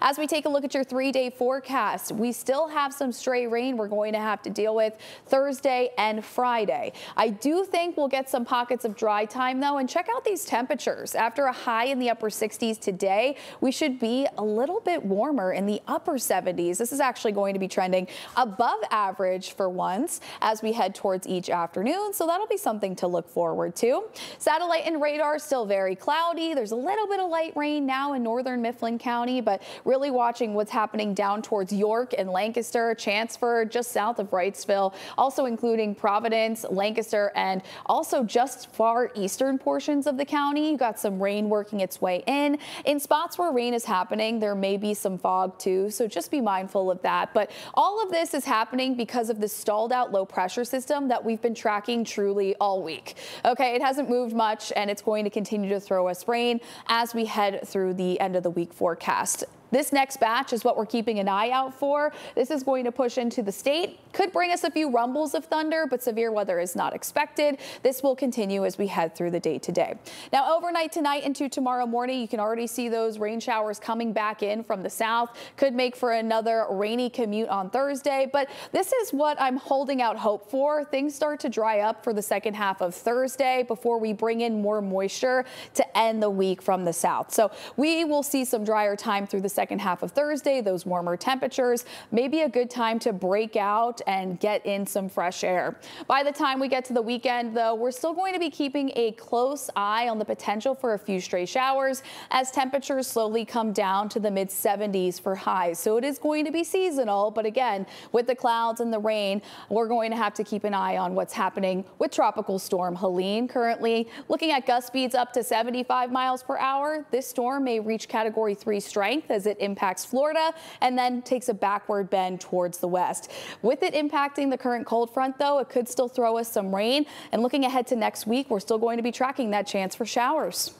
As we take a look at your three-day forecast, we still have some stray rain we're going to have to deal with Thursday and Friday. I do think we'll get some pockets of dry time, though, and check out these temperatures. After a high in the upper 60s today, we should be a little bit warmer in the upper 70s. This is actually going to be trending above average for once as we head towards each afternoon, so that'll be something to look forward to. Satellite and radar still very cloudy. There's a little bit of light rain now in northern Mifflin County, but really watching what's happening down towards York and Lancaster, Chanceford, just south of Wrightsville, also including Providence, Lancaster, and also just far eastern portions of the county. You got some rain working its way in. In spots where rain is happening, there may be some fog too, so just be mindful of that. But all of this is happening because of the stalled out low pressure system that we've been tracking truly all week. Okay, it hasn't moved much, and it's going to continue to throw us rain as we head through the end of the week forecast. This next batch is what we're keeping an eye out for. This is going to push into the state. Could bring us a few rumbles of thunder, but severe weather is not expected. This will continue as we head through the day today. Now, overnight tonight into tomorrow morning, you can already see those rain showers coming back in from the south. Could make for another rainy commute on Thursday, but this is what I'm holding out hope for. Things start to dry up for the second half of Thursday before we bring in more moisture to end the week from the south. So we will see some drier time through the second half of Thursday, those warmer temperatures, maybe a good time to break out and get in some fresh air. By the time we get to the weekend, though, we're still going to be keeping a close eye on the potential for a few stray showers as temperatures slowly come down to the mid 70s for highs. So it is going to be seasonal, but again, with the clouds and the rain, we're going to have to keep an eye on what's happening with Tropical Storm Helene. Currently looking at gust speeds up to 75 miles per hour. This storm may reach Category 3 strength as it impacts Florida and then takes a backward bend towards the west. With it impacting the current cold front, though, it could still throw us some rain. And looking ahead to next week, we're still going to be tracking that chance for showers.